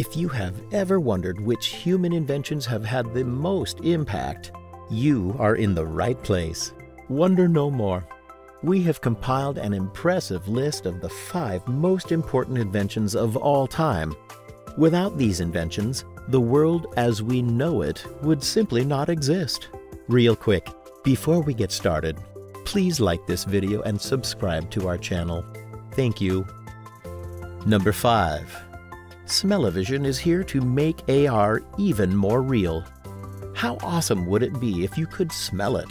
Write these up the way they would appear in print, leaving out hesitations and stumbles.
If you have ever wondered which human inventions have had the most impact, you are in the right place. Wonder no more. We have compiled an impressive list of the 5 most important inventions of all time. Without these inventions, the world as we know it would simply not exist. Real quick, before we get started, please like this video and subscribe to our channel. Thank you. Number 5. Smell-O-Vision is here to make AR even more real. How awesome would it be if you could smell it?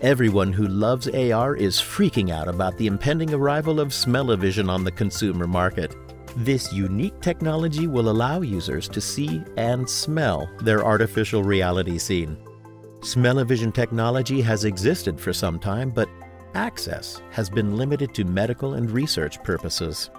Everyone who loves AR is freaking out about the impending arrival of Smell-O-Vision on the consumer market. This unique technology will allow users to see and smell their artificial reality scene. Smell-O-Vision technology has existed for some time, but access has been limited to medical and research purposes.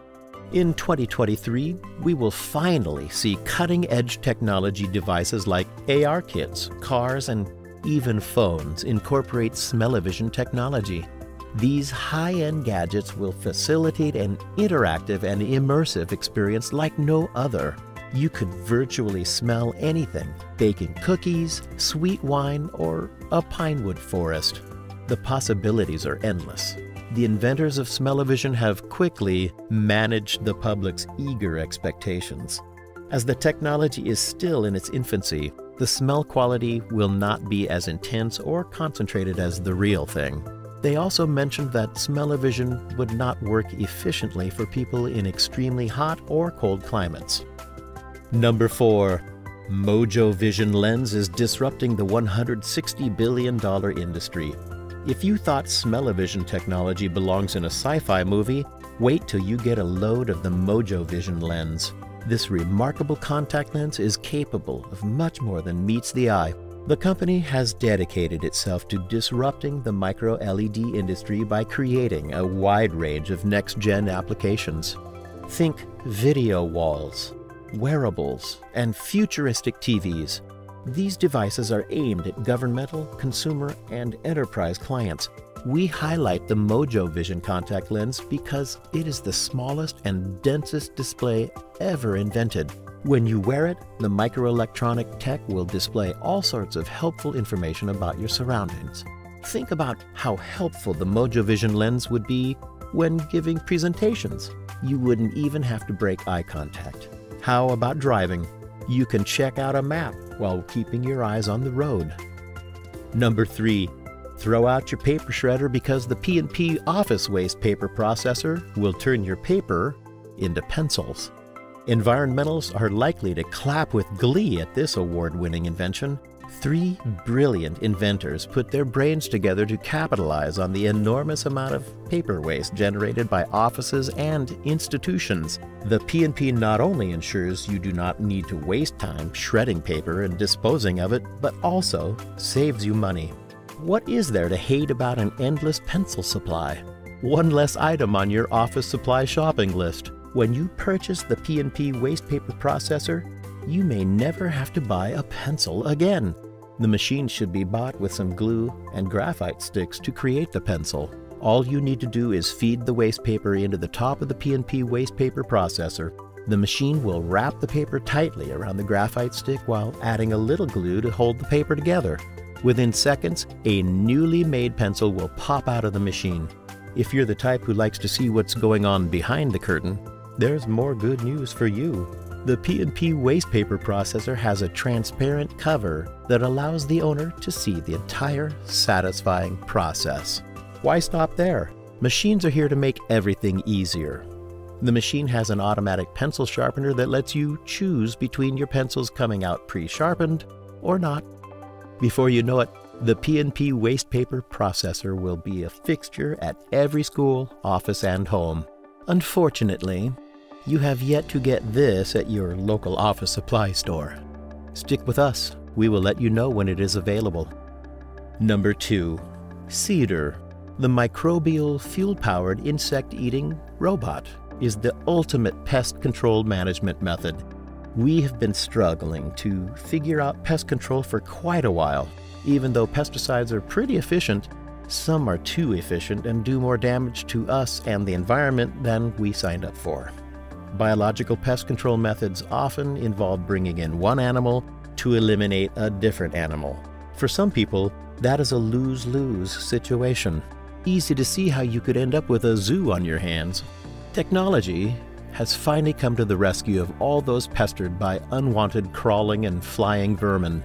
In 2023, we will finally see cutting-edge technology devices like AR kits, cars, and even phones incorporate Smell-O-Vision technology. These high-end gadgets will facilitate an interactive and immersive experience like no other. You could virtually smell anything, baking cookies, sweet wine, or a pinewood forest. The possibilities are endless. The inventors of Smell-O-Vision have quickly managed the public's eager expectations. As the technology is still in its infancy, the smell quality will not be as intense or concentrated as the real thing. They also mentioned that Smell-O-Vision would not work efficiently for people in extremely hot or cold climates. Number 4. Mojo Vision Lens is disrupting the $160 billion industry. If you thought Smell-O-Vision technology belongs in a sci-fi movie, wait till you get a load of the Mojo Vision lens. This remarkable contact lens is capable of much more than meets the eye. The company has dedicated itself to disrupting the micro-LED industry by creating a wide range of next-gen applications. Think video walls, wearables, and futuristic TVs. These devices are aimed at governmental, consumer, and enterprise clients. We highlight the Mojo Vision contact lens because it is the smallest and densest display ever invented. When you wear it, the microelectronic tech will display all sorts of helpful information about your surroundings. Think about how helpful the Mojo Vision lens would be when giving presentations. You wouldn't even have to break eye contact. How about driving? You can check out a map while keeping your eyes on the road. Number 3. Throw out your paper shredder because the PNP office waste paper processor will turn your paper into pencils. Environmentalists are likely to clap with glee at this award-winning invention. 3 brilliant inventors put their brains together to capitalize on the enormous amount of paper waste generated by offices and institutions. The PNP not only ensures you do not need to waste time shredding paper and disposing of it, but also saves you money. What is there to hate about an endless pencil supply? One less item on your office supply shopping list. When you purchase the PNP waste paper processor, you may never have to buy a pencil again. The machine should be bought with some glue and graphite sticks to create the pencil. All you need to do is feed the waste paper into the top of the PNP waste paper processor. The machine will wrap the paper tightly around the graphite stick while adding a little glue to hold the paper together. Within seconds, a newly made pencil will pop out of the machine. If you're the type who likes to see what's going on behind the curtain, there's more good news for you. The PNP waste paper processor has a transparent cover that allows the owner to see the entire satisfying process. Why stop there? Machines are here to make everything easier. The machine has an automatic pencil sharpener that lets you choose between your pencils coming out pre-sharpened or not. Before you know it, the PNP waste paper processor will be a fixture at every school, office, and home. Unfortunately, you have yet to get this at your local office supply store. Stick with us. We will let you know when it is available. Number 2. Cedar, the microbial fuel-powered insect-eating robot, is the ultimate pest control management method. We have been struggling to figure out pest control for quite a while. Even though pesticides are pretty efficient, some are too efficient and do more damage to us and the environment than we signed up for. Biological pest control methods often involve bringing in one animal to eliminate a different animal. For some people, that is a lose-lose situation. Easy to see how you could end up with a zoo on your hands. Technology has finally come to the rescue of all those pestered by unwanted crawling and flying vermin.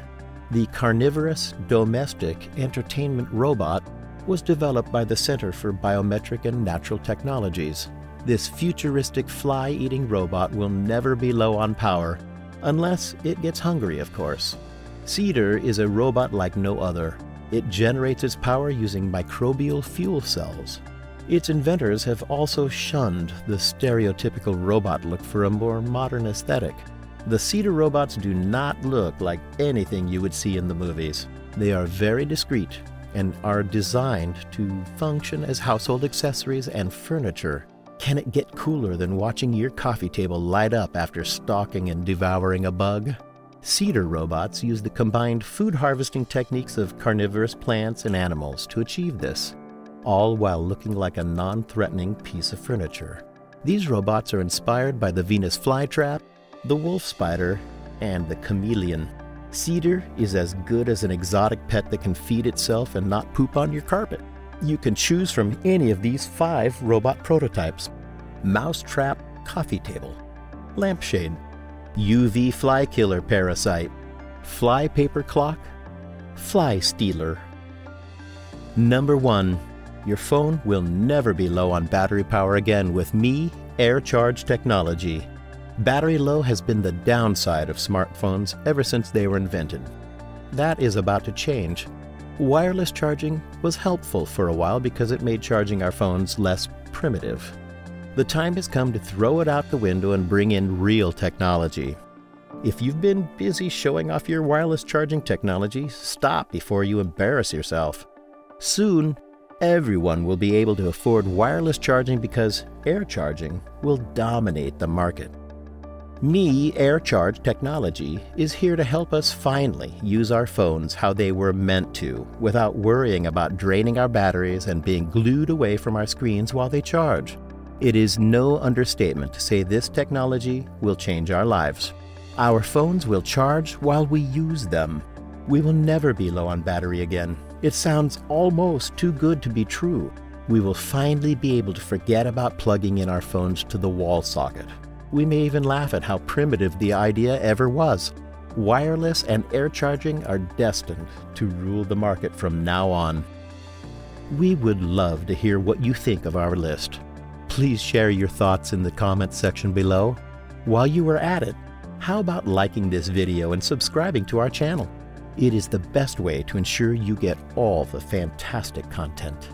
The carnivorous domestic entertainment robot was developed by the Center for Biometric and Natural Technologies. This futuristic fly-eating robot will never be low on power, unless it gets hungry, of course. Cedar is a robot like no other. It generates its power using microbial fuel cells. Its inventors have also shunned the stereotypical robot look for a more modern aesthetic. The Cedar robots do not look like anything you would see in the movies. They are very discreet and are designed to function as household accessories and furniture. Can it get cooler than watching your coffee table light up after stalking and devouring a bug? Cedar robots use the combined food harvesting techniques of carnivorous plants and animals to achieve this, all while looking like a non-threatening piece of furniture. These robots are inspired by the Venus flytrap, the wolf spider, and the chameleon. Cedar is as good as an exotic pet that can feed itself and not poop on your carpet. You can choose from any of these 5 robot prototypes: mousetrap coffee table, lampshade, UV fly killer parasite, fly paper clock, fly stealer. Number 1, your phone will never be low on battery power again with Mi AirCharge technology. Battery low has been the downside of smartphones ever since they were invented. That is about to change. Wireless charging was helpful for a while because it made charging our phones less primitive. The time has come to throw it out the window and bring in real technology. If you've been busy showing off your wireless charging technology, stop before you embarrass yourself. Soon, everyone will be able to afford wireless charging because air charging will dominate the market. Mi AirCharge technology is here to help us finally use our phones how they were meant to, without worrying about draining our batteries and being glued away from our screens while they charge. It is no understatement to say this technology will change our lives. Our phones will charge while we use them. We will never be low on battery again. It sounds almost too good to be true. We will finally be able to forget about plugging in our phones to the wall socket. We may even laugh at how primitive the idea ever was. Wireless and air charging are destined to rule the market from now on. We would love to hear what you think of our list. Please share your thoughts in the comments section below. While you are at it, how about liking this video and subscribing to our channel? It is the best way to ensure you get all the fantastic content.